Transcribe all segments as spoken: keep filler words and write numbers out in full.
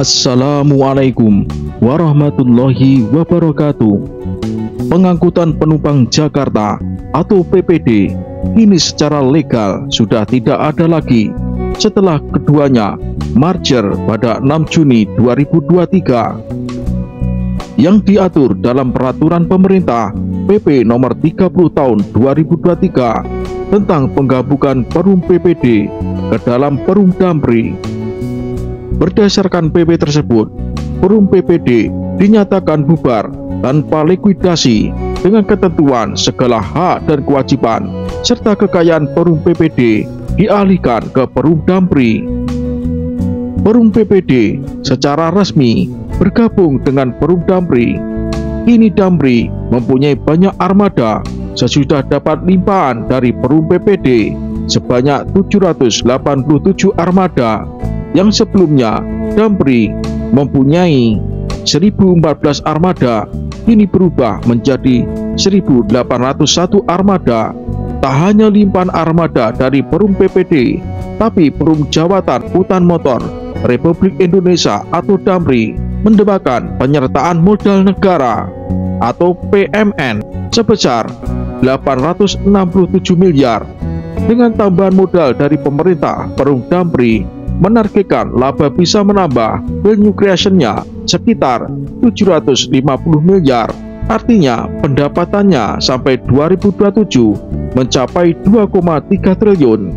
Assalamualaikum warahmatullahi wabarakatuh. Pengangkutan Penumpang Jakarta atau P P D ini secara legal sudah tidak ada lagi setelah keduanya merger pada enam Juni dua ribu dua puluh tiga. Yang diatur dalam Peraturan Pemerintah P P Nomor tiga puluh tahun dua ribu dua puluh tiga tentang penggabukan Perum P P D ke dalam Perum DAMRI. Berdasarkan P P tersebut, Perum P P D dinyatakan bubar tanpa likuidasi dengan ketentuan segala hak dan kewajiban serta kekayaan Perum P P D dialihkan ke Perum DAMRI. Perum P P D secara resmi bergabung dengan Perum DAMRI. Kini DAMRI mempunyai banyak armada sesudah dapat limpaan dari Perum P P D sebanyak tujuh ratus delapan puluh tujuh armada yang sebelumnya DAMRI mempunyai seribu empat belas armada, kini berubah menjadi seribu delapan ratus satu armada. Tak hanya limpahan armada dari Perum P P D, tapi Perum Jawatan Angkutan Motor Republik Indonesia atau DAMRI mendapatkan penyertaan modal negara atau P M N sebesar delapan ratus enam puluh tujuh miliar. Dengan tambahan modal dari pemerintah, Perum DAMRI menargetkan laba bisa menambah value creation-nya sekitar tujuh ratus lima puluh miliar. Artinya pendapatannya sampai dua ribu dua puluh tujuh mencapai dua koma tiga triliun.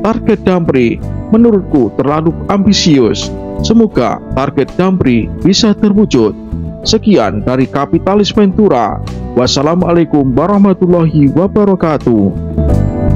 Target DAMRI menurutku terlalu ambisius. Semoga target DAMRI bisa terwujud. Sekian dari Kapitalis Ventura. Wassalamualaikum warahmatullahi wabarakatuh.